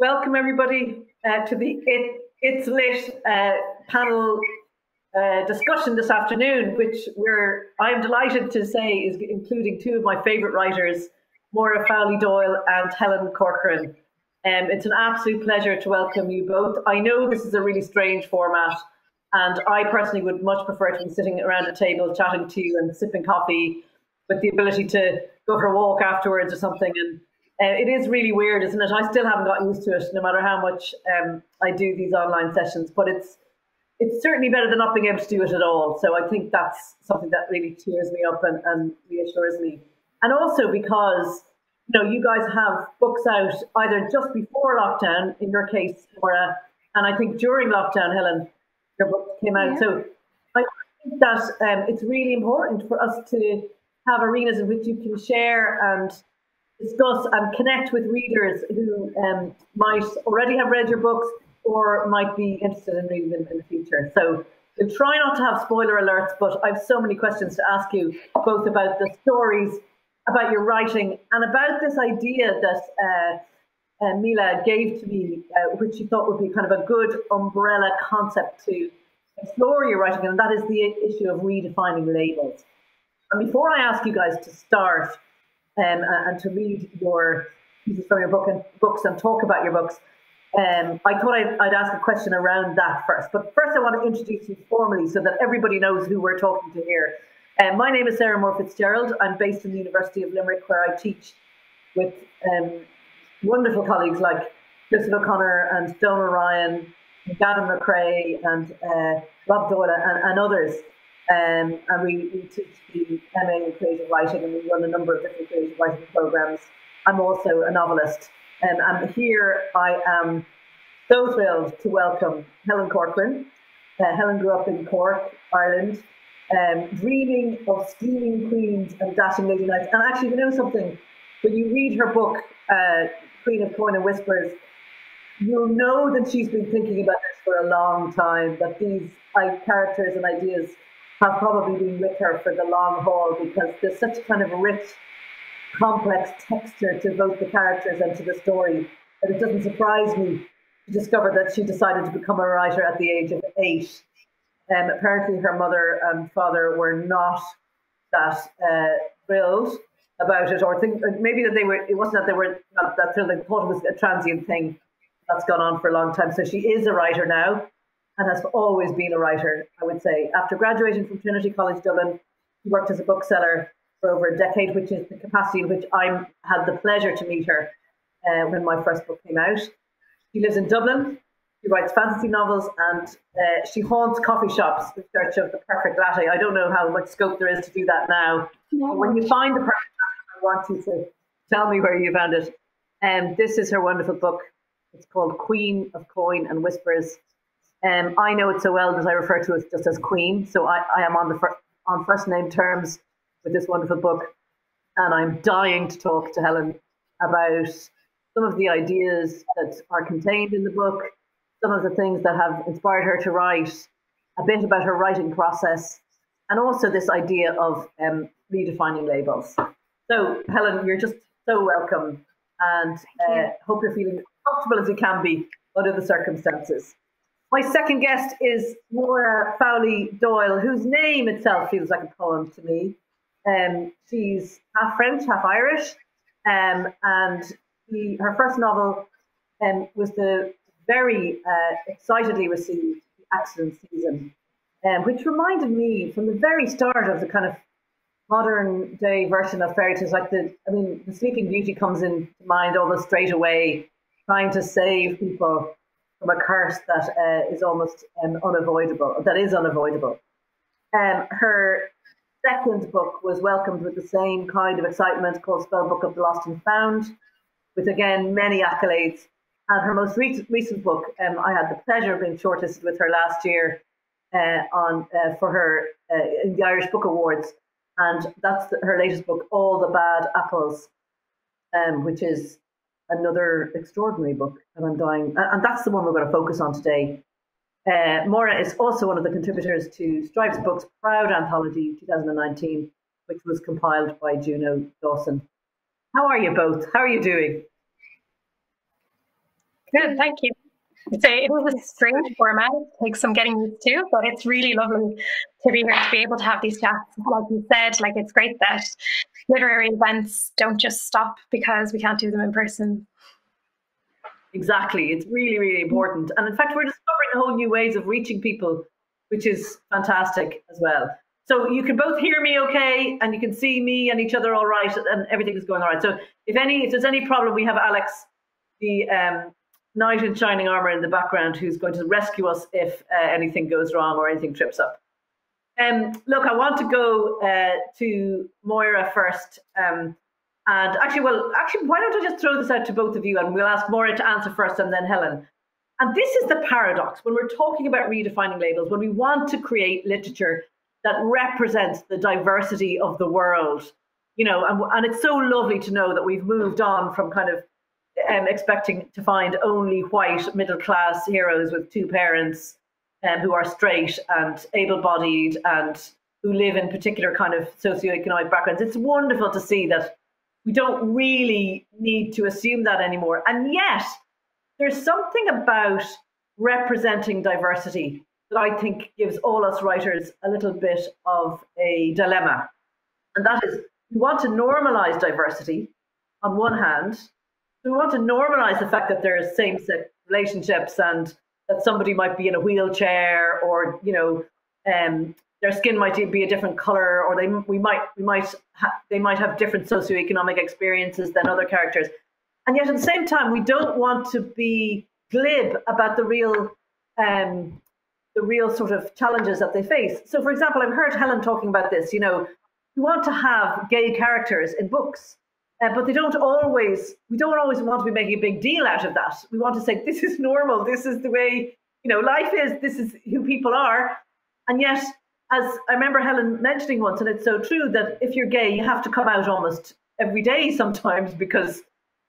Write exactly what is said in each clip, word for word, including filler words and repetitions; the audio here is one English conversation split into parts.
Welcome, everybody, uh, to the it, It's Lit uh, panel uh, discussion this afternoon, which we're, I'm delighted to say is including two of my favourite writers, Moïra Fowley-Doyle and Helen Corcoran. Um, it's an absolute pleasure to welcome you both. I know this is a really strange format, and I personally would much prefer to be sitting around a table chatting to you and sipping coffee, with the ability to go for a walk afterwards or something. And Uh, it is really weird, isn't it? I still haven't got used to it, no matter how much um, I do these online sessions. But it's it's certainly better than not being able to do it at all. So I think that's something that really cheers me up and, and reassures me. And also because, you know, you guys have books out either just before lockdown, in your case, Moïra, and I think during lockdown, Helen, your book came out. Yeah. So I think that um, it's really important for us to have arenas in which you can share and discuss and connect with readers who um, might already have read your books or might be interested in reading them in the future. So we'll try not to have spoiler alerts, but I have so many questions to ask you, both about the stories, about your writing, and about this idea that uh, uh, Mila gave to me, uh, which she thought would be kind of a good umbrella concept to explore your writing, and that is the issue of redefining labels. And before I ask you guys to start, Um, and to read your pieces from your book and books and talk about your books, um, I thought I'd, I'd ask a question around that first. But first, I want to introduce you formally so that everybody knows who we're talking to here. Um, my name is Sarah Moore Fitzgerald. I'm based in the University of Limerick, where I teach with um, wonderful colleagues like Joseph O'Connor and Donal Ryan, and Gavin McRae, and uh, Rob Doyle, and, and others. Um, and we, we teach the M A in creative writing, and we run a number of different creative writing programs. I'm also a novelist, um, and here I am so thrilled to welcome Helen Corcoran. Uh, Helen grew up in Cork, Ireland, um, dreaming of scheming queens and dashing lady knights. And actually, you know something? When you read her book, uh, Queen of Coin and Whispers, you'll know that she's been thinking about this for a long time, that these like, characters and ideas have probably been with her for the long haul, because there's such kind of rich, complex texture to both the characters and to the story that it doesn't surprise me to discover that she decided to become a writer at the age of eight. Um, apparently her mother and father were not that uh, thrilled about it, or think, maybe that they were, it wasn't that they were not that thrilled, they thought it was a transient thing that's gone on for a long time. So she is a writer now, and has always been a writer, I would say. After graduating from Trinity College Dublin, she worked as a bookseller for over a decade, which is the capacity in which I had the pleasure to meet her uh, when my first book came out. She lives in Dublin, she writes fantasy novels, and uh, she haunts coffee shops in search of the perfect latte. I don't know how much scope there is to do that now. No. But when you find the perfect latte, I want you to tell me where you found it. Um, this is her wonderful book. It's called Queen of Coin and Whispers. Um, I know it so well that I refer to it just as Queen. So I, I am on the fir on first name terms with this wonderful book, and I'm dying to talk to Helen about some of the ideas that are contained in the book, some of the things that have inspired her to write, a bit about her writing process, and also this idea of um, redefining labels. So Helen, you're just so welcome, and uh, hope you're feeling as comfortable as you can be under the circumstances. My second guest is Moïra Fowley-Doyle, whose name itself feels like a poem to me. Um, she's half French, half Irish, um, and she, her first novel um, was the very uh, excitedly received The Accident Season, um, which reminded me from the very start of the kind of modern day version of fairy tales. Like the, I mean, the Sleeping Beauty comes into mind almost straight away, trying to save people from a curse that uh, is almost um, unavoidable, that is unavoidable. Um, her second book was welcomed with the same kind of excitement, called Spellbook of the Lost and Found, with again many accolades. And her most re recent book, um, I had the pleasure of being shortlisted with her last year uh, on uh, for her uh, in the Irish Book Awards, and that's the, her latest book, All the Bad Apples, um, which is another extraordinary book that I'm dying, and that's the one we're going to focus on today. Uh, Moïra is also one of the contributors to Stripe's Book's Proud Anthology twenty nineteen, which was compiled by Juno Dawson. How are you both? How are you doing? Good, thank you. So it was a strange format, it takes some getting used to, but it's really lovely to be here, to be able to have these chats. Like you said, like it's great that literary events don't just stop because we can't do them in person. Exactly, it's really, really important. And in fact, we're discovering whole new ways of reaching people, which is fantastic as well. So you can both hear me okay, and you can see me and each other all right, and everything is going all right. So if any, if there's any problem, we have Alex, the um, knight in shining armour in the background, who's going to rescue us if uh, anything goes wrong or anything trips up. Um, look, I want to go uh, to Moira first. Um, and actually, well, actually, why don't I just throw this out to both of you, and we'll ask Moira to answer first and then Helen. And this is the paradox when we're talking about redefining labels, when we want to create literature that represents the diversity of the world, you know, and, and it's so lovely to know that we've moved on from kind of um, expecting to find only white middle-class heroes with two parents um, who are straight and able-bodied and who live in particular kind of socioeconomic backgrounds. It's wonderful to see that we don't really need to assume that anymore. And yet, there's something about representing diversity that I think gives all us writers a little bit of a dilemma. And that is, we want to normalize diversity on one hand. We want to normalize the fact that there are same-sex relationships and that somebody might be in a wheelchair, or, you know, um, their skin might be a different color, or they, we might, we might ha they might have different socioeconomic experiences than other characters. And yet at the same time, we don't want to be glib about the real um, the real sort of challenges that they face. So, for example, I've heard Helen talking about this, you know, we want to have gay characters in books, uh, but they don't always, we don't always want to be making a big deal out of that. We want to say, this is normal, this is the way, you know, life is, this is who people are. And yet, as I remember Helen mentioning once, and it's so true, that if you're gay, you have to come out almost every day sometimes, because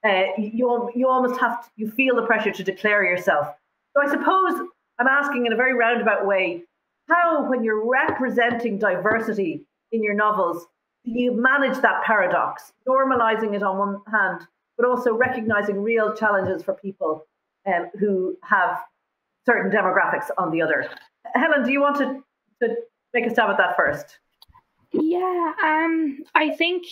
uh, you, you almost have to, you feel the pressure to declare yourself. So I suppose I'm asking in a very roundabout way, how, when you're representing diversity in your novels, you manage that paradox, normalizing it on one hand, but also recognizing real challenges for people um, who have certain demographics on the other. Helen, do you want to, to make a stab at that first? Yeah, um, I think,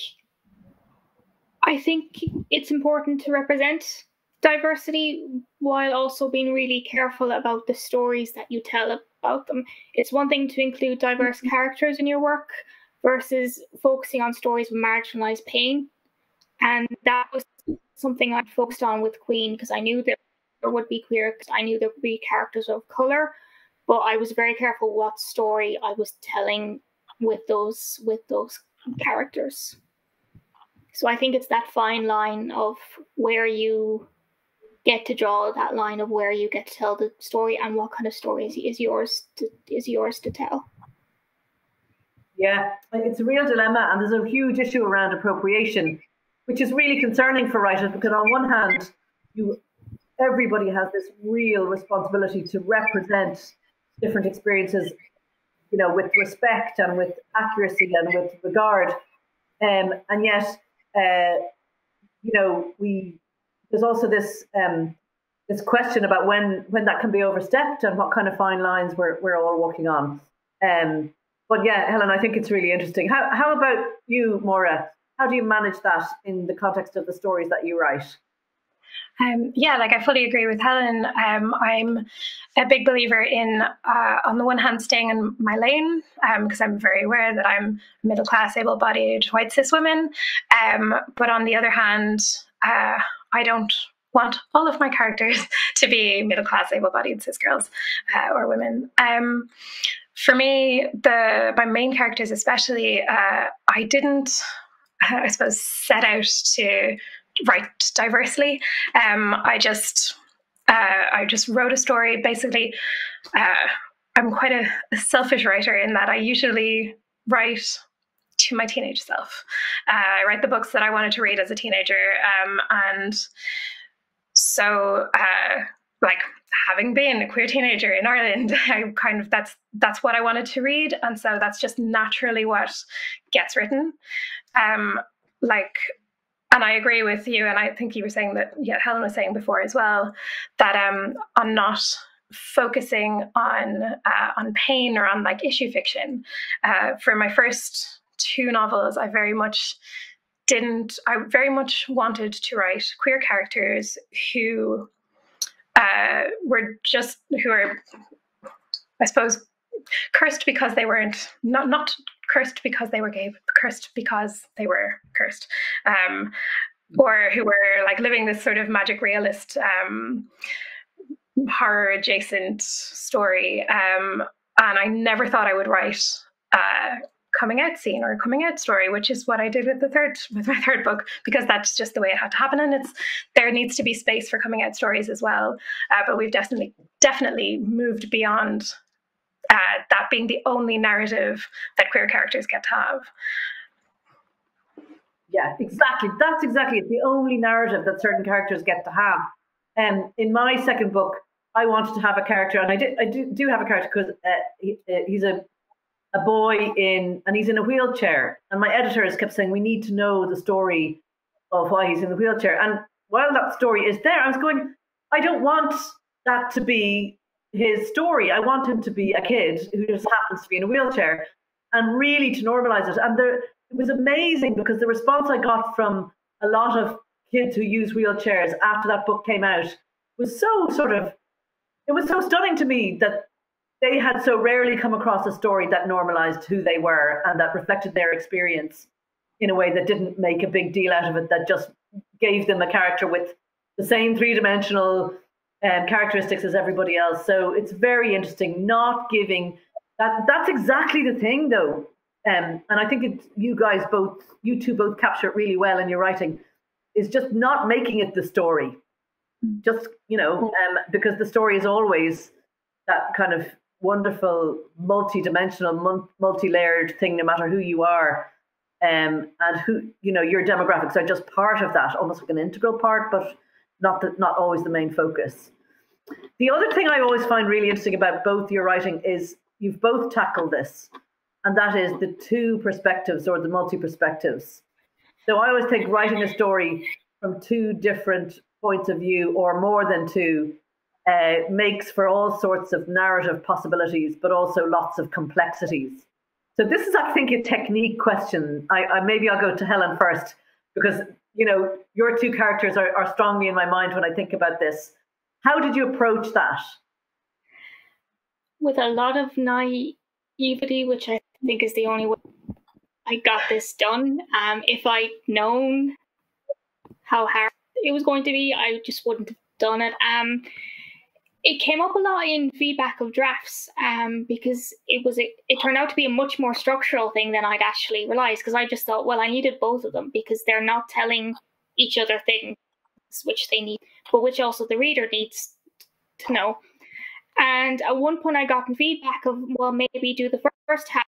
I think it's important to represent diversity while also being really careful about the stories that you tell about them. It's one thing to include diverse characters in your work versus focusing on stories with marginalized pain. And that was something I focused on with Queen, because I knew there would be queer, because I knew there would be characters of color, but I was very careful what story I was telling with those with those characters. So I think it's that fine line of where you get to draw that line of where you get to tell the story and what kind of story is, is yours to, is yours to tell. Yeah, it's a real dilemma, and there's a huge issue around appropriation, which is really concerning for writers, because on one hand, you everybody has this real responsibility to represent different experiences, you know, with respect and with accuracy and with regard, um, and yet uh, you know, we. There's also this um, this question about when when that can be overstepped and what kind of fine lines we're we're all walking on. Um, but yeah, Helen, I think it's really interesting. How how about you, Moira? How do you manage that in the context of the stories that you write? Um, yeah, like I fully agree with Helen. Um, I'm a big believer in, uh, on the one hand, staying in my lane, because um, I'm very aware that I'm middle-class, able-bodied, white cis woman. Um, but on the other hand, uh, I don't want all of my characters to be middle-class, able-bodied cis girls uh, or women. Um, for me, the my main characters especially, uh, I didn't, I suppose, set out to write diversely. Um, I just, uh, I just wrote a story. Basically, uh, I'm quite a, a selfish writer in that I usually write to my teenage self. Uh, I write the books that I wanted to read as a teenager. Um, and so, uh, like, having been a queer teenager in Ireland, I kind of, that's, that's what I wanted to read. And so that's just naturally what gets written. Um, like, And I agree with you, and I think you were saying that, yeah, Helen was saying before as well, that um, on not focusing on uh, on pain or on like issue fiction. Uh, for my first two novels, I very much didn't, I very much wanted to write queer characters who uh, were just, who are, I suppose, cursed because they weren't, not, not cursed because they were gay, but cursed because they were cursed, um, or who were like living this sort of magic realist um, horror adjacent story. Um, and I never thought I would write uh, coming out scene or a coming out story, which is what I did with the third, with my third book, because that's just the way it had to happen. And it's, there needs to be space for coming out stories as well. Uh, but we've definitely, definitely moved beyond Uh, that being the only narrative that queer characters get to have. Yeah, exactly. That's exactly it. The only narrative that certain characters get to have. And um, in my second book, I wanted to have a character, and I did. I do, do have a character because uh, he, uh, he's a a boy in, and he's in a wheelchair. And my editors kept saying, we need to know the story of why he's in the wheelchair. And while that story is there, I was going, I don't want that to be his story. I want him to be a kid who just happens to be in a wheelchair, and really to normalize it. And there, it was amazing because the response I got from a lot of kids who use wheelchairs after that book came out was so sort of, it was so stunning to me that they had so rarely come across a story that normalized who they were and that reflected their experience in a way that didn't make a big deal out of it, that just gave them a character with the same three-dimensional Um, characteristics as everybody else. So it's very interesting, not giving that. That's exactly the thing, though. Um, and I think it's, you guys both, you two both capture it really well in your writing, is just not making it the story. Just, you know, um, because the story is always that kind of wonderful, multi-dimensional, multi-layered thing, no matter who you are. Um, and who, you know, your demographics are just part of that, almost like an integral part, but not the, not always the main focus. The other thing I always find really interesting about both your writing is you've both tackled this, and that is the two perspectives or the multi-perspectives. So I always think writing a story from two different points of view or more than two uh, makes for all sorts of narrative possibilities, but also lots of complexities. So this is, I think, a technique question. I, I maybe I'll go to Helen first, because you know, your two characters are, are strongly in my mind when I think about this. How did you approach that? With a lot of naivety, which I think is the only way I got this done. Um, if I'd known how hard it was going to be, I just wouldn't have done it. Um, it came up a lot in feedback of drafts um, because it was a, it turned out to be a much more structural thing than I'd actually realised, because I just thought, well, I needed both of them because they're not telling each other things which they need, but which also the reader needs to know. And at one point I got feedback of, well, maybe do the first half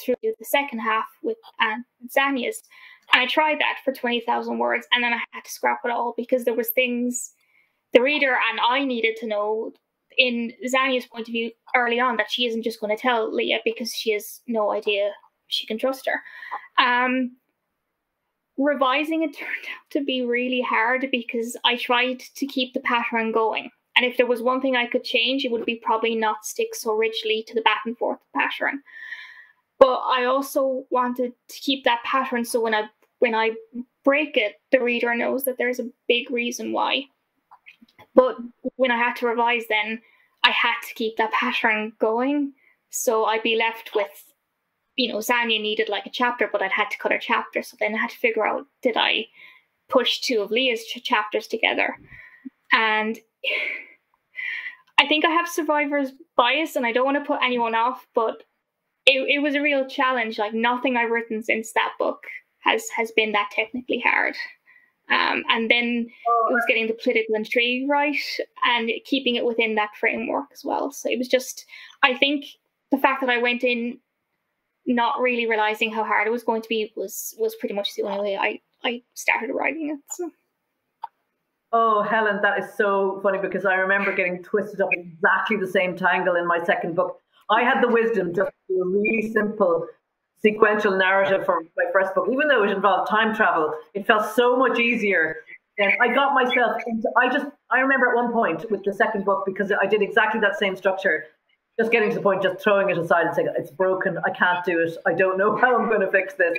through the second half with um, Zanya's. And I tried that for twenty thousand words, and then I had to scrap it all because there was things the reader and I needed to know in Zanya's point of view early on, that she isn't just going to tell Leah because she has no idea she can trust her. Um, revising it turned out to be really hard because I tried to keep the pattern going. And if there was one thing I could change, it would be probably not stick so rigidly to the back and forth pattern. But I also wanted to keep that pattern so when I, when I break it, the reader knows that there's a big reason why. But when I had to revise then, I had to keep that pattern going. So I'd be left with, you know, Zanya needed like a chapter, but I'd had to cut her chapter. So then I had to figure out, did I push two of Leah's ch chapters together? And I think I have survivor's bias, and I don't want to put anyone off, but it, it was a real challenge. Like nothing I've written since that book has, has been that technically hard. Um, and then it was getting the political intrigue right and keeping it within that framework as well. So it was just, I think the fact that I went in not really realising how hard it was going to be was was pretty much the only way I, I started writing it. So. Oh, Helen, that is so funny because I remember getting twisted up exactly the same tangle in my second book. I had the wisdom just to do a really simple sequential narrative for my first book, even though it involved time travel, it felt so much easier. And I got myself into, I just, I remember at one point with the second book, because I did exactly that same structure, just getting to the point, just throwing it aside and saying, it's broken, I can't do it, I don't know how I'm going to fix this.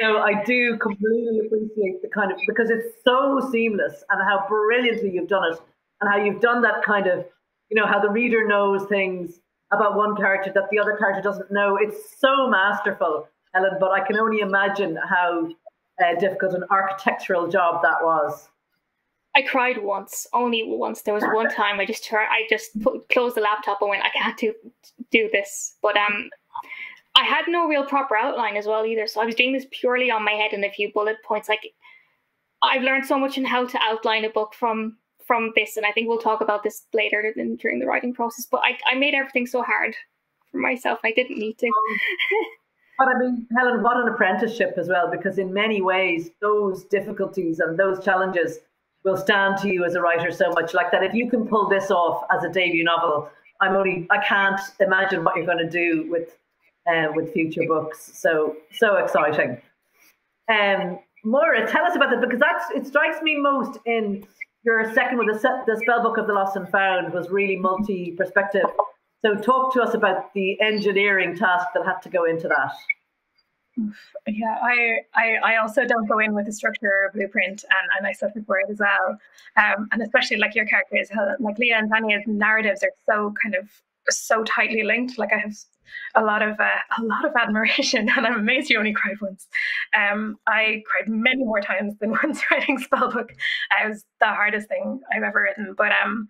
So I do completely appreciate the kind of, because it's so seamless, and how brilliantly you've done it, and how you've done that kind of, you know, how the reader knows things about one character that the other character doesn't know. It's so masterful, Helen, but I can only imagine how uh, difficult an architectural job that was. I cried once, only once. There was one time I just tried, I just put, closed the laptop and went, I can't do do this. But um, I had no real proper outline as well either. So I was doing this purely on my head and a few bullet points. Like, I've learned so much in how to outline a book from from this, and I think we'll talk about this later in, during the writing process. But I, I made everything so hard for myself, and I didn't need to. But I mean, Helen, what an apprenticeship as well, because in many ways, those difficulties and those challenges will stand to you as a writer so much. Like that, if you can pull this off as a debut novel, I'm only, I can't imagine what you're going to do with uh, with future books. So, so exciting. Um, Moira, tell us about that, because that's, it strikes me most in your second one, the, the Spellbook of the Lost and Found, was really multi-perspective. So talk to us about the engineering task that had to go into that. Yeah, I, I, I also don't go in with a structure or a blueprint, and, and I suffer for it as well. Um, and especially like your characters, like Leah and Tanya's narratives are so kind of so tightly linked. Like I have a lot of uh, a lot of admiration, and I'm amazed you only cried once. Um, I cried many more times than once writing Spellbook. It was the hardest thing I've ever written, but um,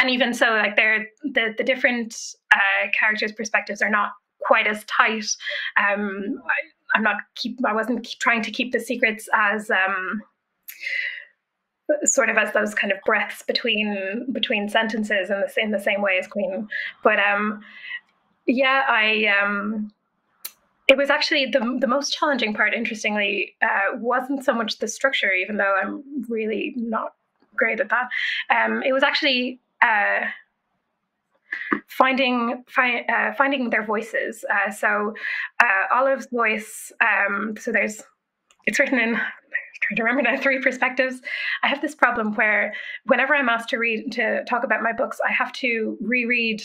and even so, like they're the the different uh, characters' perspectives are not quite as tight. Um, I, I'm not keep I wasn't keep trying to keep the secrets as um. sort of as those kind of breaths between between sentences in the, in the same way as Queen. But um, yeah, I um, it was actually the, the most challenging part, interestingly, uh, wasn't so much the structure, even though I'm really not great at that. Um, it was actually uh, finding fi uh, finding their voices. Uh, so uh, Olive's voice, um, so there's, it's written in, trying to remember now, three perspectives. I have this problem where whenever I'm asked to read, to talk about my books, I have to reread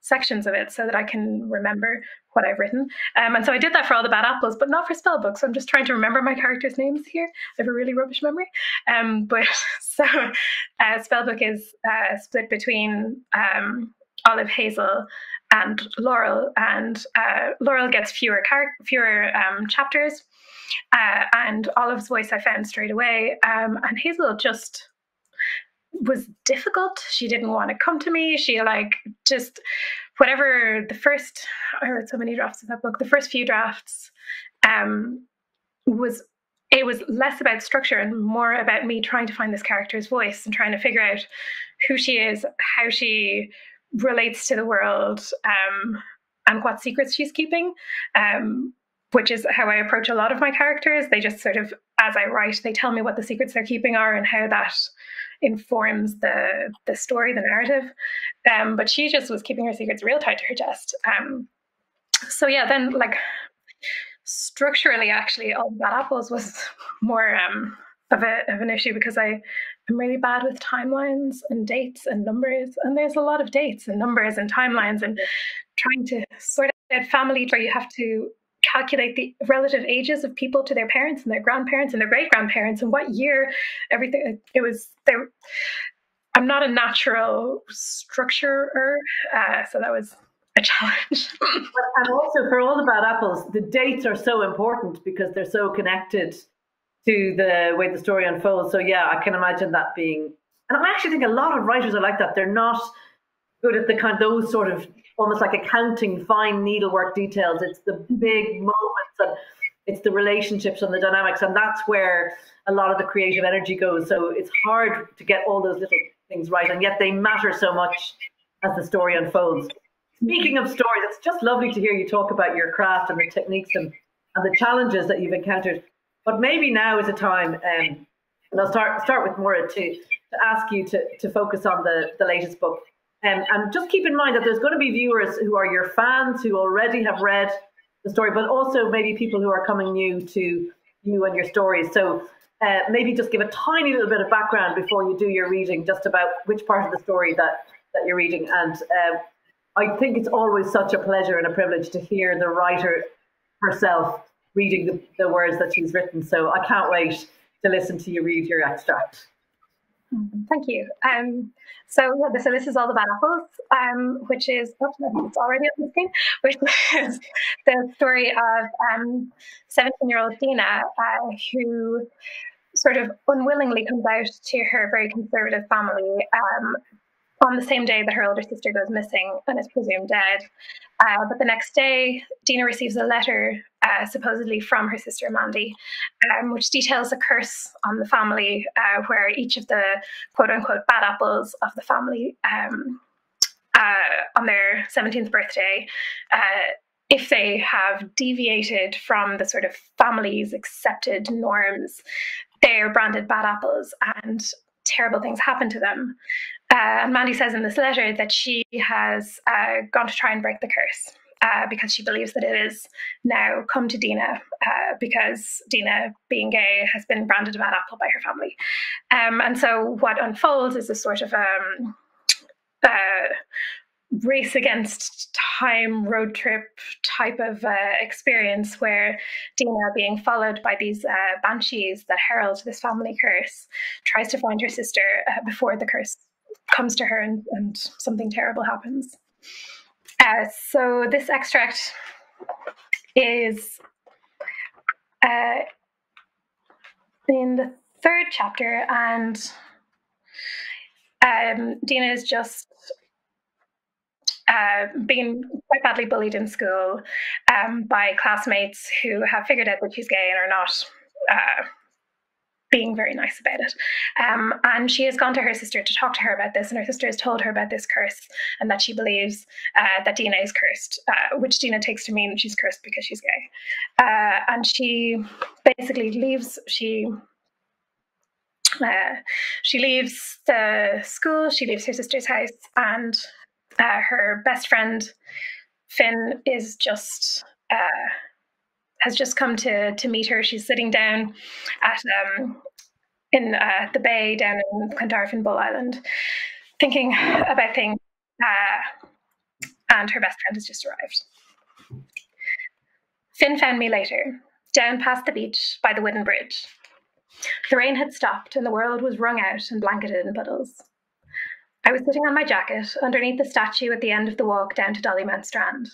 sections of it so that I can remember what I've written. Um, and so I did that for All the Bad Apples, but not for Spellbook. So I'm just trying to remember my characters' names here. I have a really rubbish memory. Um, but so uh, Spellbook is uh, split between um, Olive, Hazel, and Laurel. And uh, Laurel gets fewer, char fewer um, chapters. Uh, and Olive's voice I found straight away, um, and Hazel just was difficult. She didn't want to come to me. She like just whatever the first, I read so many drafts of that book, the first few drafts um, was, it was less about structure and more about me trying to find this character's voice and trying to figure out who she is, how she relates to the world, um, and what secrets she's keeping. Um, which is how I approach a lot of my characters. They just sort of, as I write, they tell me what the secrets they're keeping are and how that informs the the story, the narrative. Um, but she just was keeping her secrets real tight to her chest. Um, so yeah, then like structurally, actually, All the Bad Apples was more um, of, a, of an issue because I am really bad with timelines and dates and numbers. And there's a lot of dates and numbers and timelines and trying to sort out family where you have to calculate the relative ages of people to their parents and their grandparents and their great-grandparents and what year everything it was there. I'm not a natural structurer, uh, so that was a challenge. And also for All the Bad Apples, the dates are so important because they're so connected to the way the story unfolds. So yeah, I can imagine that being, and I actually think a lot of writers are like that. They're not good at the kind of those sort of almost like accounting, fine needlework details. It's the big moments and it's the relationships and the dynamics. And that's where a lot of the creative energy goes. So it's hard to get all those little things right. And yet they matter so much as the story unfolds. Speaking of stories, it's just lovely to hear you talk about your craft and the techniques and, and the challenges that you've encountered. But maybe now is a time, um, and I'll start start with Moira, to, to ask you to, to focus on the, the latest book. Um, and just keep in mind that there's going to be viewers who are your fans, who already have read the story, but also maybe people who are coming new to you and your stories. So uh, maybe just give a tiny little bit of background before you do your reading, just about which part of the story that, that you're reading. And uh, I think it's always such a pleasure and a privilege to hear the writer herself reading the, the words that she's written. So I can't wait to listen to you read your extract. Thank you. Um, so, yeah, so this is All the Bad Apples, um, which is, oh, it's already up the screen, which is the story of um, seventeen-year-old Dina, uh, who sort of unwillingly comes out to her very conservative family um, on the same day that her older sister goes missing and is presumed dead. Uh, but the next day, Dina receives a letter, uh, supposedly from her sister Mandy, um, which details a curse on the family, uh, where each of the quote-unquote bad apples of the family, um, uh, on their seventeenth birthday, uh, if they have deviated from the sort of family's accepted norms, they are branded bad apples and terrible things happen to them. Uh, and Mandy says in this letter that she has uh, gone to try and break the curse uh, because she believes that it is now come to Dina uh, because Dina, being gay, has been branded a bad apple by her family. Um, and so what unfolds is a sort of um, uh, race against time, road trip type of uh, experience where Dina, being followed by these uh, banshees that herald this family curse, tries to find her sister uh, before the curse comes to her and, and something terrible happens. Uh, so this extract is uh, in the third chapter, and um, Dina is just uh, being quite badly bullied in school um, by classmates who have figured out that she's gay and are not uh, being very nice about it. Um, and she has gone to her sister to talk to her about this, and her sister has told her about this curse and that she believes uh, that Dina is cursed, uh, which Dina takes to mean she's cursed because she's gay. Uh, and she basically leaves, she, uh, she leaves the school, she leaves her sister's house, and uh, her best friend, Finn, is just... Uh, has just come to to meet her. She's sitting down at um, in uh, the bay down in Clontarf, Bull Island, thinking about things, uh, and her best friend has just arrived. Finn found me later, down past the beach by the wooden bridge. The rain had stopped and the world was wrung out and blanketed in puddles. I was sitting on my jacket underneath the statue at the end of the walk down to Dollymount Strand,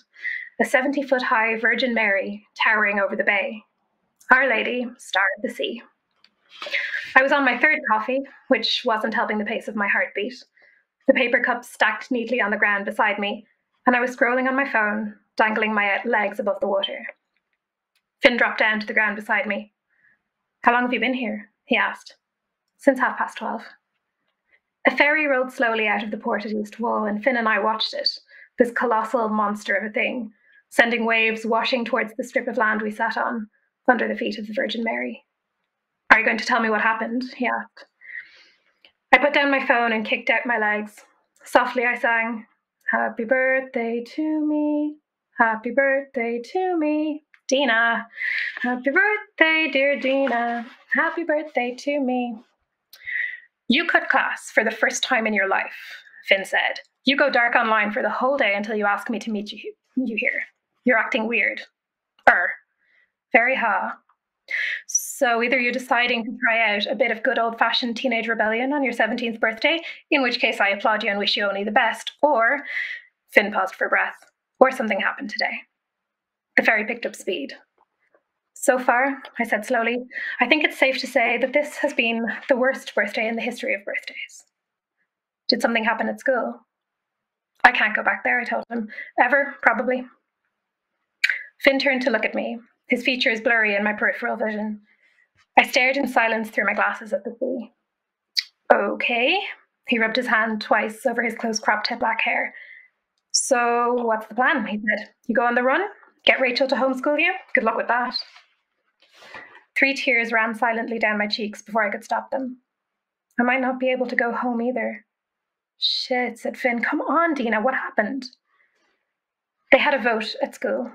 a seventy-foot-high Virgin Mary towering over the bay, Our Lady, Star of the Sea. I was on my third coffee, which wasn't helping the pace of my heartbeat, the paper cups stacked neatly on the ground beside me, and I was scrolling on my phone, dangling my legs above the water. Finn dropped down to the ground beside me. "How long have you been here?" he asked. "Since half past twelve. A ferry rolled slowly out of the port at East Wall, and Finn and I watched it, this colossal monster of a thing, sending waves washing towards the strip of land we sat on, under the feet of the Virgin Mary. "Are you going to tell me what happened?" he asked. I put down my phone and kicked out my legs. Softly I sang, "Happy birthday to me, happy birthday to me, Dina. Happy birthday, dear Dina, happy birthday to me." "You cut class for the first time in your life," Finn said. "You go dark online for the whole day until you ask me to meet you, you here. You're acting weird. Er. Very ha. So either you're deciding to try out a bit of good old-fashioned teenage rebellion on your seventeenth birthday, in which case I applaud you and wish you only the best, or," Finn paused for breath, "or something happened today." The ferry picked up speed. "So far," I said slowly, "I think it's safe to say that this has been the worst birthday in the history of birthdays." "Did something happen at school?" "I can't go back there," I told him. "Ever, probably." Finn turned to look at me, his features blurry in my peripheral vision. I stared in silence through my glasses at the sea. "Okay." He rubbed his hand twice over his close cropped black hair. "So what's the plan?" he said. "You go on the run? Get Rachel to homeschool you? Good luck with that." Three tears ran silently down my cheeks before I could stop them. "I might not be able to go home either." "Shit," said Finn. "Come on, Dina, what happened?" They had a vote at school.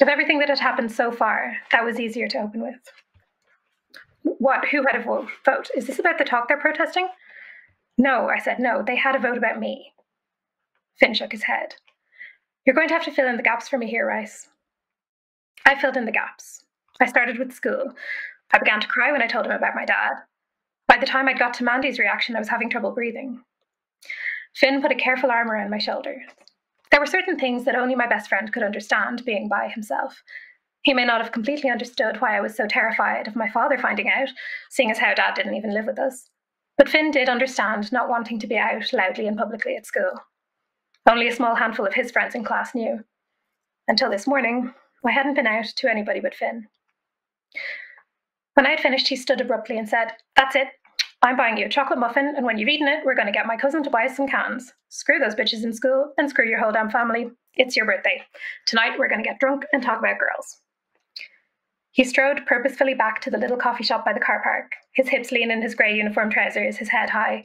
Of everything that had happened so far, that was easier to open with. What? Who had a vote? Is this about the talk they're protesting? No, I said, no, they had a vote about me. Finn shook his head. You're going to have to fill in the gaps for me here, Rice. I filled in the gaps. I started with school. I began to cry when I told him about my dad. By the time I'd got to Mandy's reaction, I was having trouble breathing. Finn put a careful arm around my shoulders. There were certain things that only my best friend could understand, being by himself. He may not have completely understood why I was so terrified of my father finding out, seeing as how Dad didn't even live with us. But Finn did understand not wanting to be out loudly and publicly at school. Only a small handful of his friends in class knew. Until this morning, I hadn't been out to anybody but Finn. When I had finished, he stood abruptly and said, "That's it. I'm buying you a chocolate muffin, and when you've eaten it, we're going to get my cousin to buy us some cans. Screw those bitches in school, and screw your whole damn family. It's your birthday. Tonight, we're going to get drunk and talk about girls." He strode purposefully back to the little coffee shop by the car park, his hips lean in his grey uniform trousers, his head high.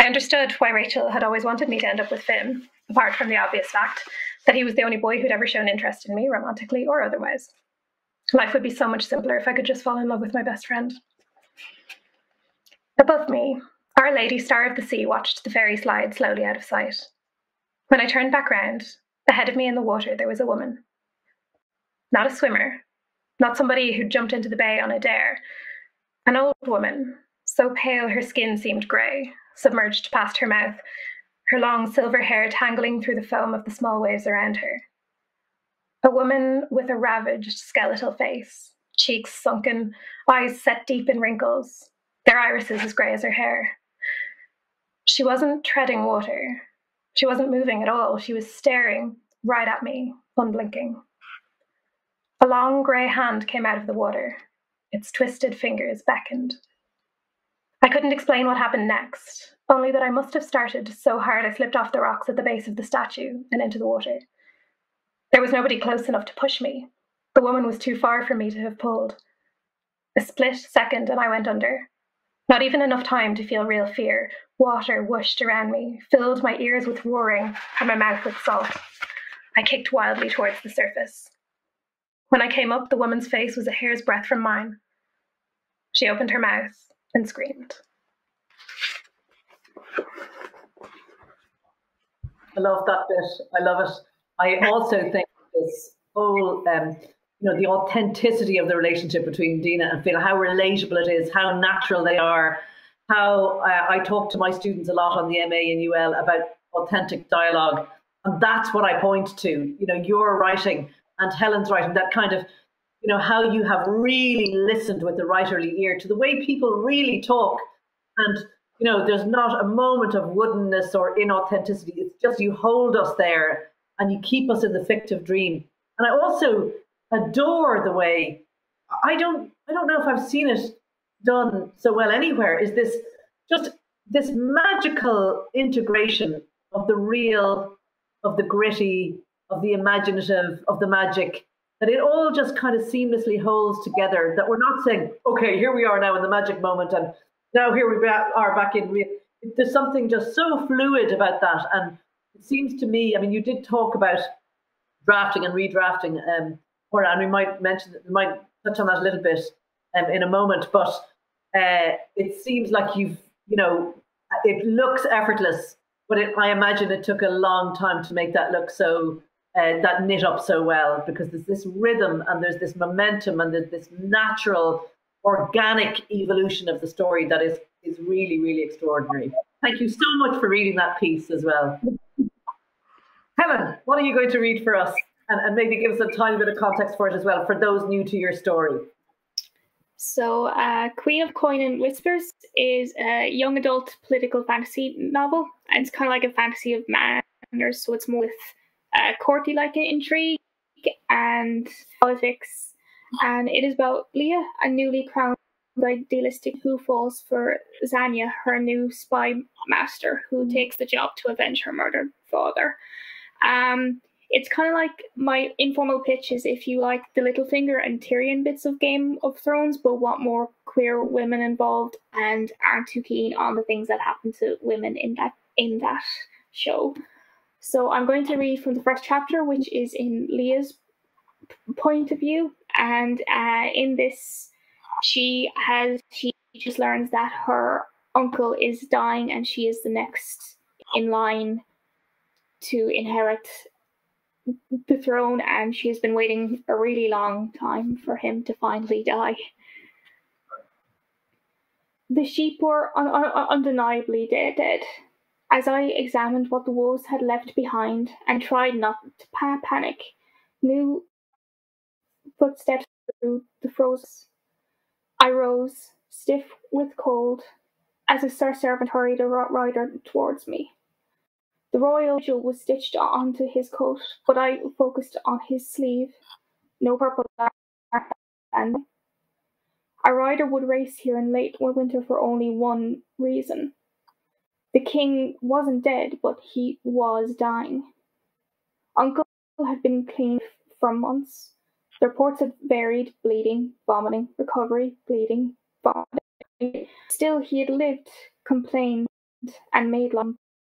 I understood why Rachel had always wanted me to end up with Finn, apart from the obvious fact that he was the only boy who'd ever shown interest in me, romantically or otherwise. Life would be so much simpler if I could just fall in love with my best friend. Above me, Our Lady Star of the Sea watched the ferry slide slowly out of sight. When I turned back round, ahead of me in the water there was a woman. Not a swimmer, not somebody who'd jumped into the bay on a dare. An old woman, so pale her skin seemed grey, submerged past her mouth, her long silver hair tangling through the foam of the small waves around her. A woman with a ravaged skeletal face, cheeks sunken, eyes set deep in wrinkles, their irises as grey as her hair. She wasn't treading water. She wasn't moving at all. She was staring right at me, unblinking. A long grey hand came out of the water. Its twisted fingers beckoned. I couldn't explain what happened next, only that I must have started so hard I slipped off the rocks at the base of the statue and into the water. There was nobody close enough to push me. The woman was too far for me to have pulled. A split second and I went under. Not even enough time to feel real fear. Water whooshed around me, filled my ears with roaring and my mouth with salt. I kicked wildly towards the surface. When I came up, the woman's face was a hair's breadth from mine. She opened her mouth and screamed. I love that bit. I love it. I also think this whole... Um, You know, the authenticity of the relationship between Dina and Phil, how relatable it is, how natural they are, how uh, I talk to my students a lot on the M A and U L about authentic dialogue. And that's what I point to, you know, your writing and Helen's writing, that kind of, you know, how you have really listened with the writerly ear to the way people really talk. And, you know, there's not a moment of woodenness or inauthenticity. It's just you hold us there and you keep us in the fictive dream. And I also... adore the way, I don't I don't know if I've seen it done so well anywhere, is this just this magical integration of the real, of the gritty, of the imaginative, of the magic, that it all just kind of seamlessly holds together, that we're not saying, okay, here we are now in the magic moment and now here we are back in real. There's something just so fluid about that. And it seems to me, I mean, you did talk about drafting and redrafting, um, and we might mention, we might touch on that a little bit um, in a moment, but uh, it seems like you've, you know, it looks effortless, but it, I imagine it took a long time to make that look so, uh, that knit up so well, because there's this rhythm and there's this momentum and there's this natural, organic evolution of the story that is, is really, really extraordinary. Thank you so much for reading that piece as well. Helen, what are you going to read for us? And, and maybe give us a tiny bit of context for it as well, for those new to your story. So uh, Queen of Coin and Whispers is a young adult political fantasy novel. And it's kind of like a fantasy of manners, so it's more with uh, courtly-like intrigue and politics. And it is about Leah, a newly crowned idealistic who falls for Xania, her new spy master, who takes the job to avenge her murdered father. Um... It's kind of like my informal pitch is, if you like the Littlefinger and Tyrion bits of Game of Thrones, but want more queer women involved and aren't too keen on the things that happen to women in that in that show. So I'm going to read from the first chapter, which is in Leah's point of view. And uh, in this, she has she just learns that her uncle is dying and she is the next in line to inherit the throne, and she has been waiting a really long time for him to finally die. The sheep were un un undeniably dead. As I examined what the wolves had left behind and tried not to pa panic, new footsteps through the froze. I rose, stiff with cold, as a sir servant hurried a rider towards me. The royal jewel was stitched onto his coat, but I focused on his sleeve. No purple band. A rider would race here in late winter for only one reason. The king wasn't dead, but he was dying. Uncle had been clean for months. The reports had varied: bleeding, vomiting, recovery, bleeding, vomiting. Still, he had lived, complained, and made life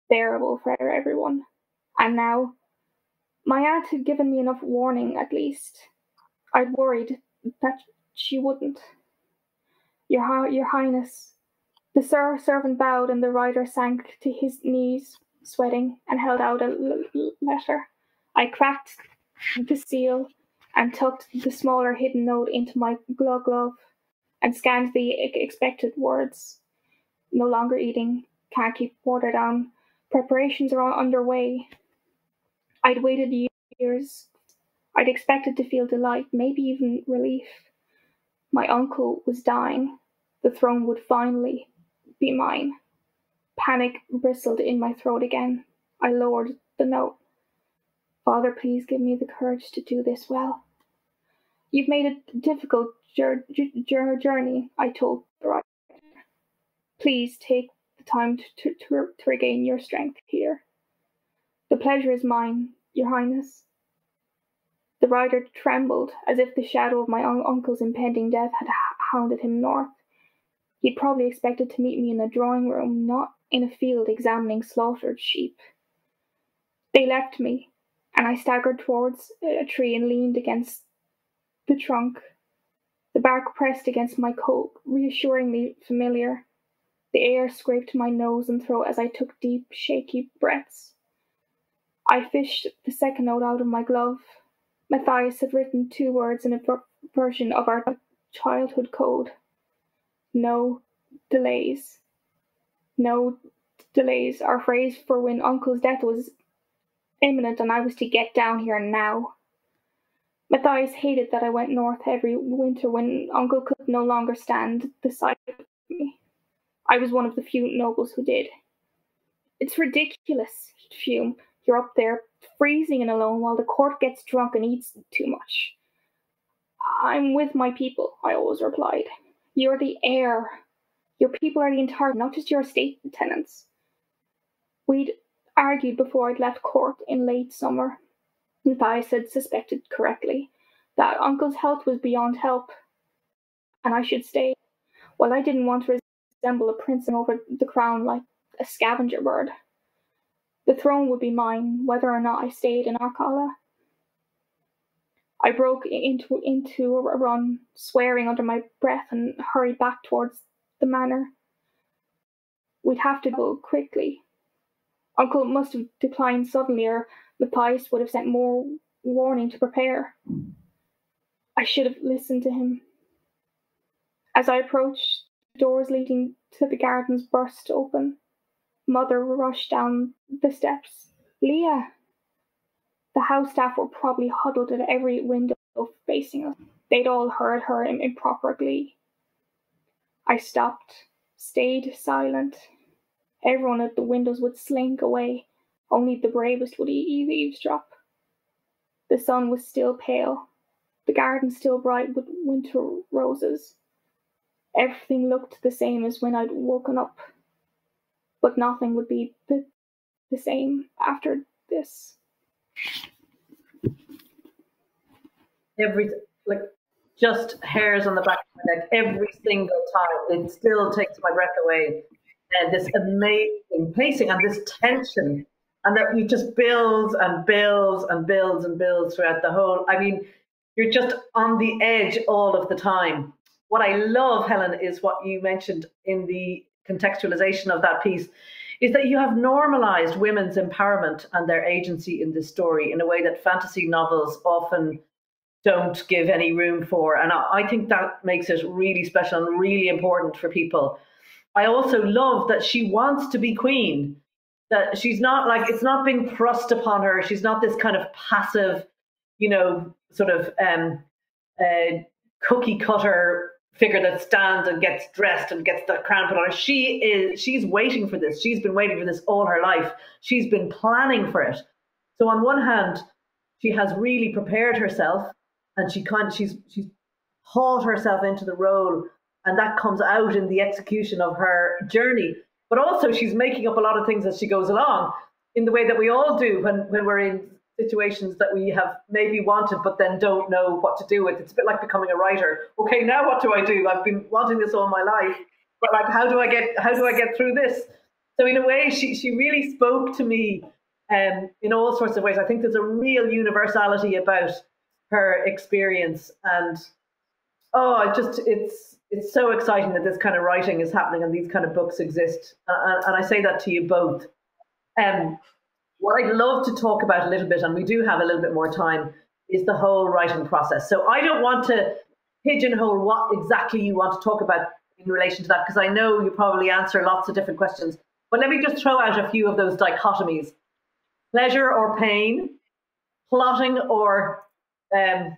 bearable for everyone. And now, my aunt had given me enough warning, at least. I worried that she wouldn't. Your, hi your Highness. The sir servant bowed, and the rider sank to his knees, sweating, and held out a l letter. I cracked the seal and tucked the smaller hidden note into my glove glove and scanned the expected words. No longer eating, can't keep water down, preparations are all underway. I'd waited years. I'd expected to feel delight, maybe even relief. My uncle was dying. The throne would finally be mine. Panic bristled in my throat again. I lowered the note. Father, please give me the courage to do this well. You've made a difficult journey, I told the writer. Please take the time to, to, to regain your strength here. The pleasure is mine, Your Highness. The rider trembled, as if the shadow of my un uncle's impending death had hounded him north. He'd probably expected to meet me in a drawing room, not in a field examining slaughtered sheep. They left me, and I staggered towards a tree and leaned against the trunk. The bark pressed against my coat, reassuringly familiar. The air scraped my nose and throat as I took deep, shaky breaths. I fished the second note out of my glove. Matthias had written two words in a ver version of our childhood code. No delays. No delays, our phrase for when Uncle's death was imminent and I was to get down here now. Matthias hated that I went north every winter when Uncle could no longer stand the sight of me. I was one of the few nobles who did. It's ridiculous, he'd fume. You're up there, freezing and alone, while the court gets drunk and eats too much. I'm with my people, I always replied. You're the heir. Your people are the entire, not just your estate tenants. We'd argued before I'd left court in late summer. Matthias had suspected correctly that Uncle's health was beyond help, and I should stay. Well, I didn't want to resemble a prince and over the crown like a scavenger bird. The throne would be mine, whether or not I stayed in Arcala. I broke into, into a run, swearing under my breath, and hurried back towards the manor. We'd have to go quickly. Uncle must have declined suddenly, or Matthias would have sent more warning to prepare. I should have listened to him. As I approached, the doors leading to the gardens burst open. Mother rushed down the steps. Leah! The house staff were probably huddled at every window facing us. They'd all heard her improperly. I stopped, stayed silent. Everyone at the windows would slink away. Only the bravest would eavesdrop. The sun was still pale. The garden still bright with winter roses. Everything looked the same as when I'd woken up. But nothing would be the, the same after this. Every, like, just hairs on the back of my neck every single time. It still takes my breath away. And this amazing pacing and this tension, and that you just builds and builds and builds and builds throughout the whole. I mean, you're just on the edge all of the time. What I love, Helen, is what you mentioned in the contextualization of that piece, is that you have normalized women's empowerment and their agency in this story in a way that fantasy novels often don't give any room for. And I think that makes it really special and really important for people. I also love that she wants to be queen, that she's not like, it's not being thrust upon her. She's not this kind of passive, you know, sort of um, uh, cookie cutter figure that stands and gets dressed and gets the crown put on her. She is, she's waiting for this. She's been waiting for this all her life. She's been planning for it. So on one hand, she has really prepared herself, and she kind of, she's, she's hauled herself into the role, and that comes out in the execution of her journey. But also she's making up a lot of things as she goes along, in the way that we all do when, when we're in situations that we have maybe wanted but then don't know what to do with. It's a bit like becoming a writer. Okay, now what do I do? I've been wanting this all my life, but like, how do I get how do I get through this? So in a way, she she really spoke to me um, in all sorts of ways. I think there's a real universality about her experience, and oh, it just it's it's so exciting that this kind of writing is happening and these kind of books exist. And, and I say that to you both. Um, What I'd love to talk about a little bit, and we do have a little bit more time, is the whole writing process. So I don't want to pigeonhole what exactly you want to talk about in relation to that, because I know you probably answer lots of different questions. But let me just throw out a few of those dichotomies. Pleasure or pain, plotting or um,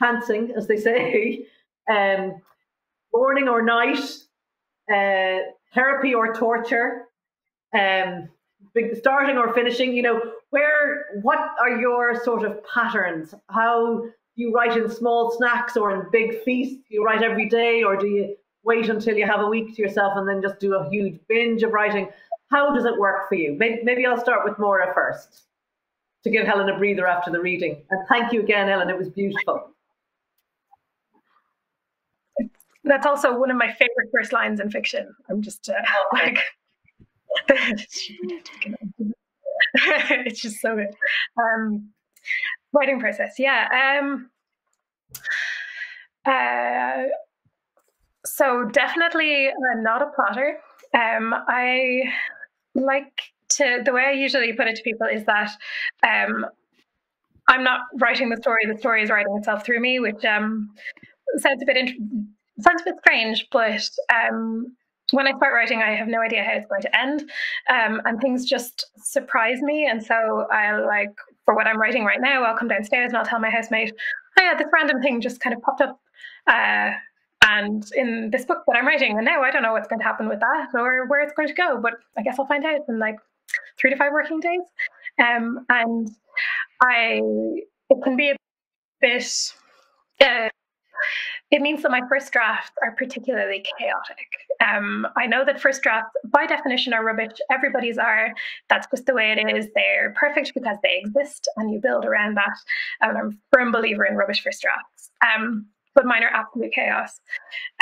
pantsing, as they say, um, morning or night, uh, therapy or torture, um, starting or finishing, you know, where, what are your sort of patterns? How do you write in small snacks or in big feasts? Do you write every day, or do you wait until you have a week to yourself and then just do a huge binge of writing? How does it work for you? Maybe, maybe I'll start with Moira first, to give Helen a breather after the reading. And thank you again, Helen. It was beautiful. That's also one of my favorite first lines in fiction. I'm just uh, like... It's just so good. Um, writing process, yeah. Um, uh, so definitely I'm not a plotter. Um, I like to, the way I usually put it to people is that um, I'm not writing the story, the story is writing itself through me, which um, sounds a bit, sounds a bit strange, but um, when I start writing, I have no idea how it's going to end, um, and things just surprise me. And so I like, for what I'm writing right now, I'll come downstairs and I'll tell my housemate, oh yeah, this random thing just kind of popped up uh, and in this book that I'm writing, and now I don't know what's going to happen with that or where it's going to go, but I guess I'll find out in like three to five working days. Um, and I, it can be a bit... Uh, It means that my first drafts are particularly chaotic. Um, I know that first drafts, by definition, are rubbish. Everybody's are. That's just the way it is. They're perfect because they exist, and you build around that. And I'm a firm believer in rubbish first drafts. Um, but mine are absolute chaos.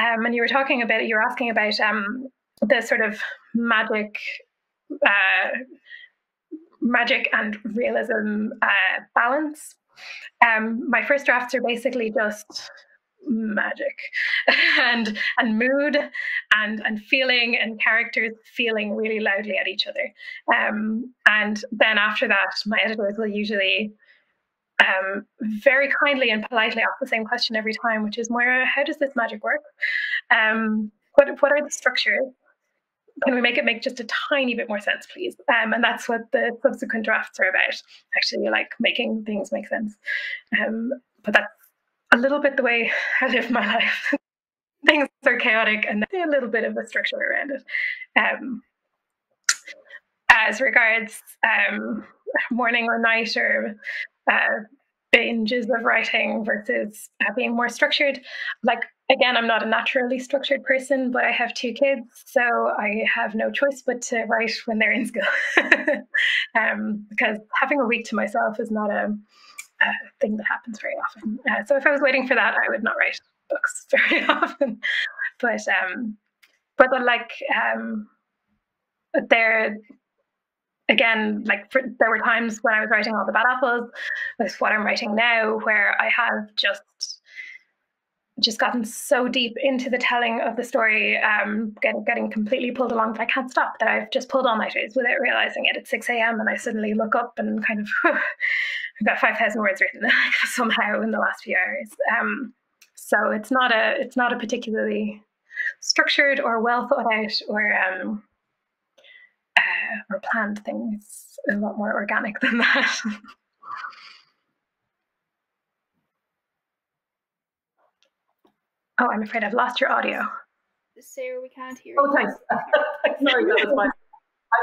Um, and you were talking about, you were asking about um, the sort of magic, uh, magic and realism uh, balance. Um, my first drafts are basically just magic and and mood and and feeling and characters feeling really loudly at each other, um and then after that my editors will usually um very kindly and politely ask the same question every time, which is, Moira, how does this magic work? um what what are the structures? Can we make it make just a tiny bit more sense, please? Um and that's what the subsequent drafts are about, actually, like making things make sense. Um but that's a little bit the way I live my life. Things are chaotic and there's a little bit of a structure around it. Um, as regards um, morning or night or uh, binges of writing versus uh, being more structured, like, again, I'm not a naturally structured person, but I have two kids, so I have no choice but to write when they're in school. um, because having a week to myself is not a... Uh, thing that happens very often. Uh, so if I was waiting for that, I would not write books very often. But um, but like um, there, again, like for, there were times when I was writing All the Bad Apples with what I'm writing now, where I have just just gotten so deep into the telling of the story, um, getting, getting completely pulled along that I can't stop, that I've just pulled all-nighters without realizing it at six a m and I suddenly look up and kind of, whew, I've got five thousand words written somehow in the last few hours. Um, so it's not a, it's not a particularly structured or well thought out or, um, uh, or planned thing. It's a lot more organic than that. Oh, I'm afraid I've lost your audio. Sarah, we can't hear you. Oh, thanks. Sorry, that was mine.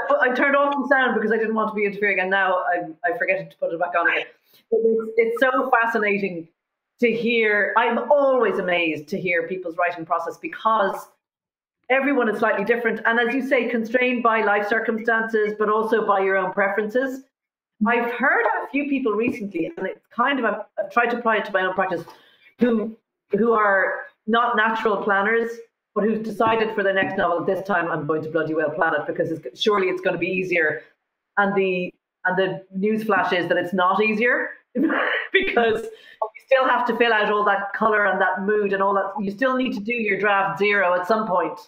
I, I turned off the sound because I didn't want to be interfering, and now I'm, I forget to put it back on again. It's, it's so fascinating to hear. I'm always amazed to hear people's writing process because everyone is slightly different. And as you say, constrained by life circumstances, but also by your own preferences. I've heard a few people recently, and it's kind of, I've, I've tried to apply it to my own practice, who, who are not natural planners, but who've decided for their next novel, this time I'm going to bloody well plan it because it's, surely it's going to be easier. And the and the news flash is that it's not easier because you still have to fill out all that colour and that mood and all that. You still need to do your draft zero at some point,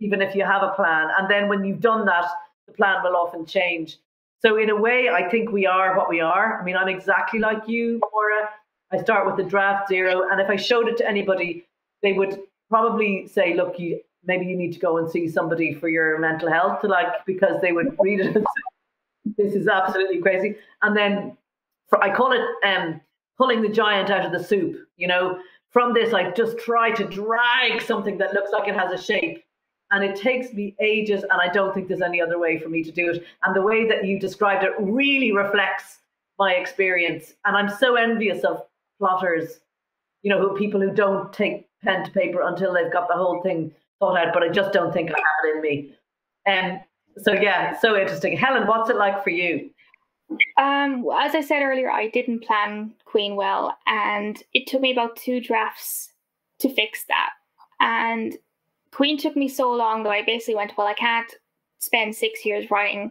even if you have a plan. And then when you've done that, the plan will often change. So in a way, I think we are what we are. I mean, I'm exactly like you, Moira. I start with the draft zero, and if I showed it to anybody, they would probably say, look, you, maybe you need to go and see somebody for your mental health, like, because they would read it and say, this is absolutely crazy. And then for, I call it um, pulling the giant out of the soup. You know, from this, I just try to drag something that looks like it has a shape. And it takes me ages, and I don't think there's any other way for me to do it. And the way that you described it really reflects my experience. And I'm so envious of plotters, you know, who people who don't take pen to paper until they've got the whole thing thought out, but I just don't think I have it in me. And um, so, yeah, so interesting. Helen, what's it like for you? Um, as I said earlier, I didn't plan Queen well, and it took me about two drafts to fix that. And Queen took me so long that I basically went, well, I can't spend six years writing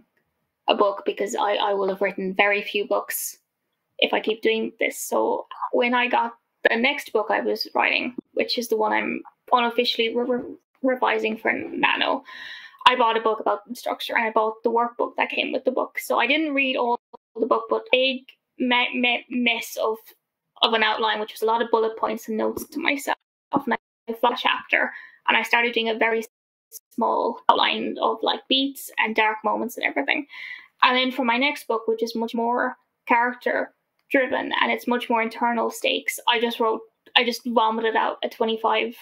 a book because I, I will have written very few books if I keep doing this. So when I got the next book I was writing, which is the one I'm unofficially re re revising for Nano, I bought a book about structure and I bought the workbook that came with the book. So I didn't read all the book, but a me me mess of, of an outline, which was a lot of bullet points and notes to myself. And I found a chapter and I started doing a very small outline of like beats and dark moments and everything. And then for my next book, which is much more character driven and it's much more internal stakes, I just wrote, I just vomited out a twenty-five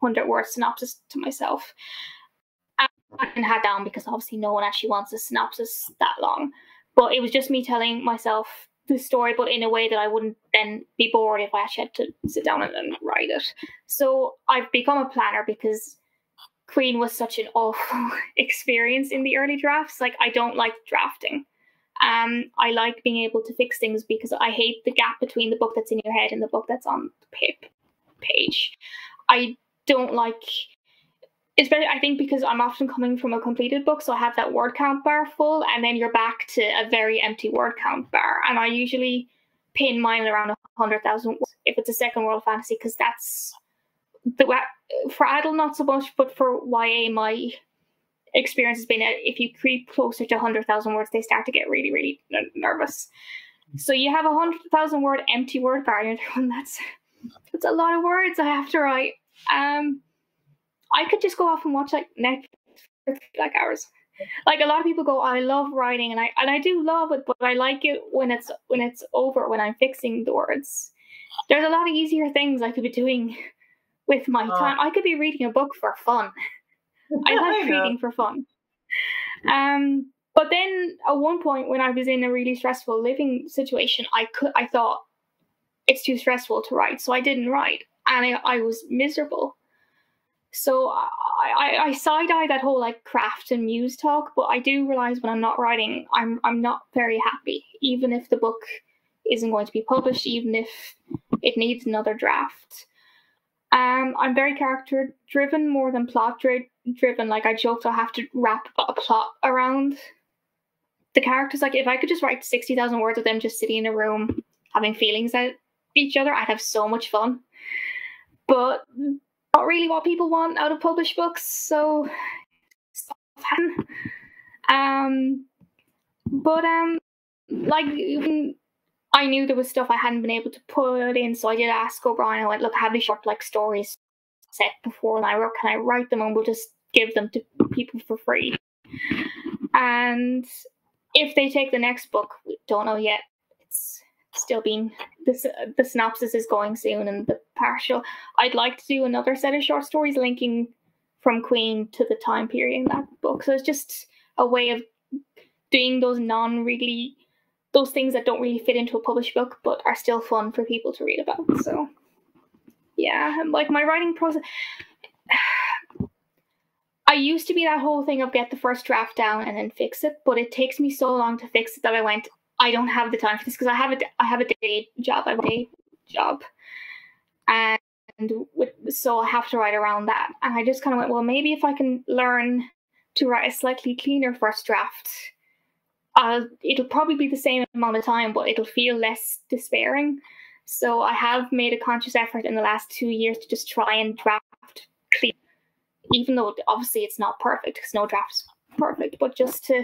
hundred word synopsis to myself and had down, because obviously no one actually wants a synopsis that long. But it was just me telling myself the story, but in a way that I wouldn't then be bored if I actually had to sit down and, and write it. So I've become a planner because Queen was such an awful experience in the early drafts. Like, I don't like drafting. Um, I like being able to fix things because I hate the gap between the book that's in your head and the book that's on the page. I don't like, especially I think because I'm often coming from a completed book, so I have that word count bar full, and then you're back to a very empty word count bar. And I usually pin mine around one hundred thousand words if it's a second world fantasy, because that's, the for adult not so much, but for Y A my experience has been that if you creep closer to one hundred thousand words, they start to get really, really nervous. So you have a one hundred thousand word empty word bar, and that's, that's a lot of words I have to write. Um, I could just go off and watch like Netflix for like hours. Like, a lot of people go, I love writing, and I and I do love it, but I like it when it's when it's over, when I'm fixing the words. There's a lot of easier things I could be doing with my oh. time. I could be reading a book for fun. I like reading for fun. Um, but then at one point when I was in a really stressful living situation, I could I thought it's too stressful to write, so I didn't write, and I, I was miserable. So I, I, I side-eye that whole like craft and muse talk, but I do realize when I'm not writing, I'm I'm not very happy, even if the book isn't going to be published, even if it needs another draft. Um, I'm very character driven more than plot dri driven. Like, I joked I have to wrap a plot around the characters. Like, if I could just write sixty thousand words of them just sitting in a room having feelings at each other, I'd have so much fun. but not really what people want out of published books, so it's offhand. Um, but um, like I knew there was stuff I hadn't been able to put in, so I did ask O'Brien. I went, look, I have these short like stories set before, and I wrote, can I write them and we'll just give them to people for free? And if they take the next book, we don't know yet. It's still being this. Uh, the synopsis is going soon, and the partial. I'd like to do another set of short stories linking from Queen to the time period in that book. So it's just a way of doing those non really those things that don't really fit into a published book, but are still fun for people to read about. So yeah, like my writing process. I used to be that whole thing of get the first draft down and then fix it, but it takes me so long to fix it that I went, I don't have the time for this, because I have a I have a day job, I have a day job, and with, so I have to write around that. And I just kind of went, well, maybe if I can learn to write a slightly cleaner first draft, uh, it'll probably be the same amount of time, but it'll feel less despairing. So I have made a conscious effort in the last two years to just try and draft clean. Even though obviously it's not perfect, because no draft is perfect, but just to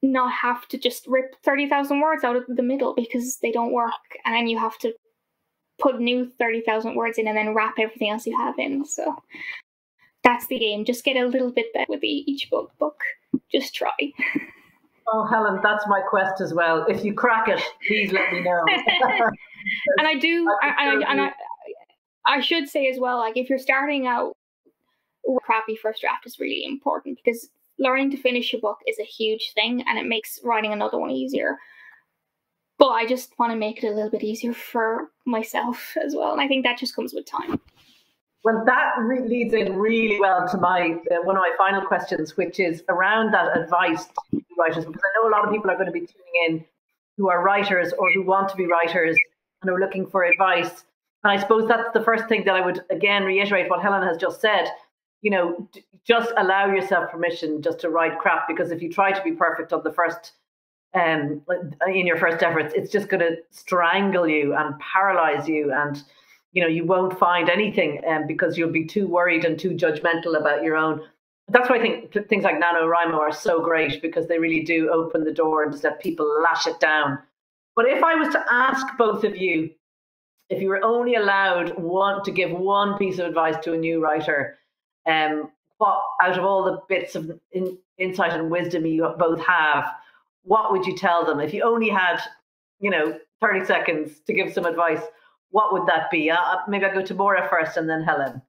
not have to just rip thirty thousand words out of the middle because they don't work, and then you have to put new thirty thousand words in and then wrap everything else you have in. So that's the game. Just get a little bit better with each book. book. Just try. Oh, Helen, that's my quest as well. If you crack it, please let me know. And I do, I, I, and I, I should say as well, like if you're starting out, crappy first draft is really important, because learning to finish your book is a huge thing, and it makes writing another one easier. But I just want to make it a little bit easier for myself as well, and I think that just comes with time. Well, that re leads in really well to my uh, one of my final questions, which is around that advice to writers, because I know a lot of people are going to be tuning in who are writers or who want to be writers and are looking for advice. And I suppose that's the first thing that I would, again, reiterate what Helen has just said. You know, just allow yourself permission just to write crap, because if you try to be perfect on the first, um, in your first efforts, it's just going to strangle you and paralyze you, and you know you won't find anything, um, because you'll be too worried and too judgmental about your own. That's why I think things like NaNoWriMo are so great, because they really do open the door and just let people lash it down. But if I was to ask both of you, if you were only allowed one to give one piece of advice to a new writer, um, what out of all the bits of in, insight and wisdom you both have, what would you tell them? If you only had, you know, thirty seconds to give some advice, what would that be? Uh, maybe I'll go to Moira first and then Helen.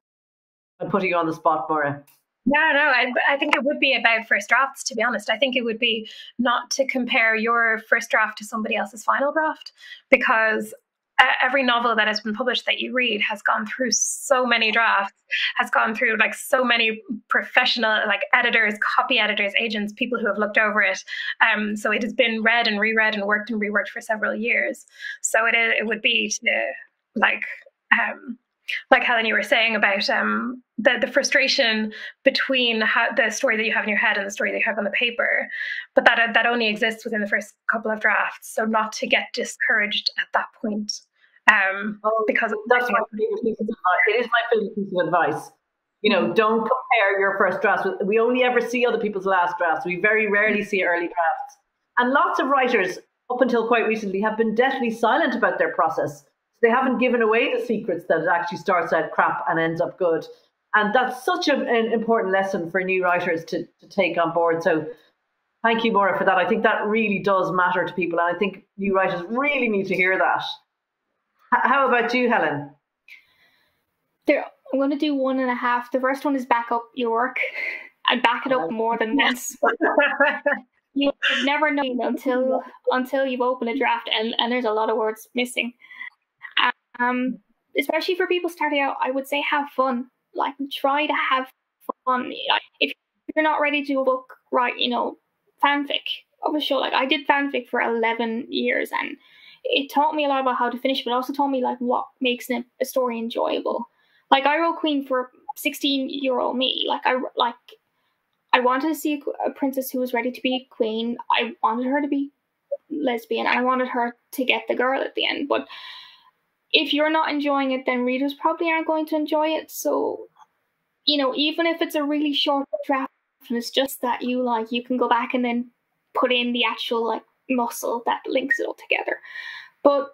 I'm putting you on the spot, Moira. No, no, I, I think it would be about first drafts, to be honest. I think it would be not to compare your first draft to somebody else's final draft, because Uh, every novel that has been published that you read has gone through so many drafts, has gone through like so many professional like editors, copy editors, agents, people who have looked over it. Um, so it has been read and reread and worked and reworked for several years. So it it would be to like um, like Helen, you were saying about um, the the frustration between how, the story that you have in your head and the story that you have on the paper, but that uh, that only exists within the first couple of drafts. So not to get discouraged at that point. Um, oh, because that's my favorite piece of advice. It is my favorite piece of advice. You know, mm-hmm. Don't compare your first drafts. With, we only ever see other people's last drafts. We very rarely see early drafts. And lots of writers, up until quite recently, have been deathly silent about their process. They haven't given away the secrets that it actually starts out crap and ends up good. And that's such a, an important lesson for new writers to, to take on board. So thank you, Maura, for that. I think that really does matter to people. And I think new writers really need to hear that. How about you, Helen? There, I'm going to do one and a half. The first one is back up your work, and back it up more than once. You never know until until you open a draft, and, and there's a lot of words missing. Um, especially for people starting out, I would say have fun. Like, try to have fun. If you're not ready to do a book, write, you know, fanfic of a show. Like, I did fanfic for eleven years, and it taught me a lot about how to finish, but also taught me like what makes a story enjoyable. Like, I wrote Queen for sixteen year old me. Like I like I wanted to see a princess who was ready to be a queen. I wanted her to be lesbian. I wanted her to get the girl at the end. But if you're not enjoying it, then readers probably aren't going to enjoy it. So, you know, even if it's a really short draft and it's just that you like, you can go back and then put in the actual like muscle that links it all together. But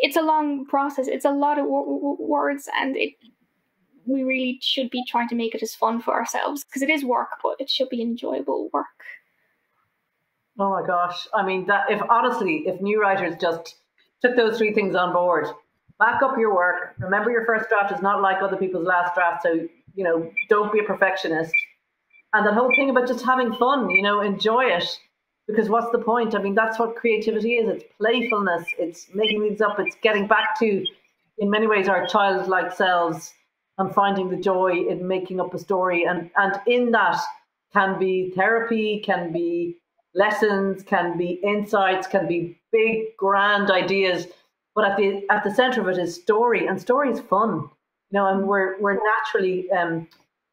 it's a long process. It's a lot of words, and it, we really should be trying to make it as fun for ourselves, because it is work, but it should be enjoyable work. Oh my gosh. I mean, that if honestly, if new writers just took those three things on board, back up your work. Remember, your first draft is not like other people's last draft. So, you know, don't be a perfectionist. And that whole thing about just having fun, you know, enjoy it. Because what's the point? I mean, that's what creativity is. It's playfulness. It's making things up. It's getting back to, in many ways, our childlike selves and finding the joy in making up a story. And, and in that can be therapy, can be lessons, can be insights, can be big, grand ideas. But at the at the center of it is story, and story is fun. You know, and we're, we're naturally um,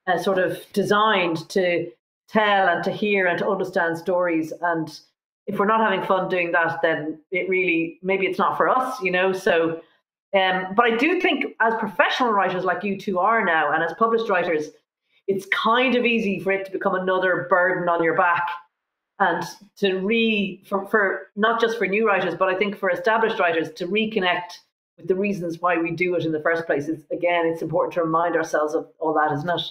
uh, sort of designed to tell and to hear and to understand stories, and if we're not having fun doing that, then it really, maybe it's not for us, you know. So um but I do think as professional writers like you two are now, and as published writers, it's kind of easy for it to become another burden on your back, and to re for, for not just for new writers, but I think for established writers, to reconnect with the reasons why we do it in the first place. It's, again, it's important to remind ourselves of all that, isn't it?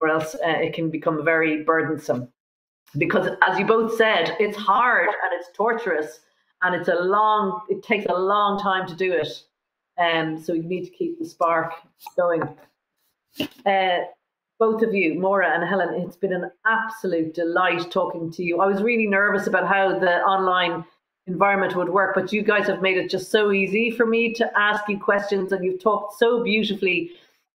Or else uh, it can become very burdensome, because as you both said, it's hard and it's torturous, and it's a long, it takes a long time to do it. And um, so you need to keep the spark going. Uh, both of you, Moira and Helen, it's been an absolute delight talking to you. I was really nervous about how the online environment would work, but you guys have made it just so easy for me to ask you questions, and you've talked so beautifully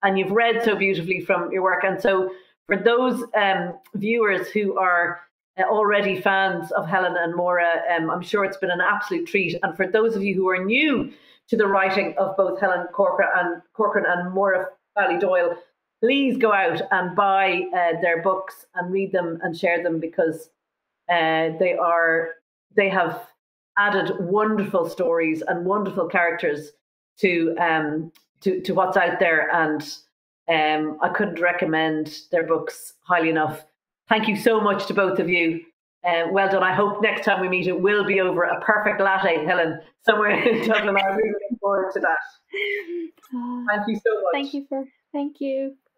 and you've read so beautifully from your work. And so for those um, viewers who are already fans of Helen and Moira, um, I'm sure it's been an absolute treat. And for those of you who are new to the writing of both Helen Corcoran and, Corcoran and Moira Fowley-Doyle, please go out and buy uh, their books and read them and share them, because uh, they are, they have added wonderful stories and wonderful characters to um, To, to what's out there, and um, I couldn't recommend their books highly enough. Thank you so much to both of you. Uh, well done. I hope next time we meet it will be over a perfect latte, Helen, somewhere in Dublin. I'm really looking forward to that. Thank you so much. Thank you for, thank you.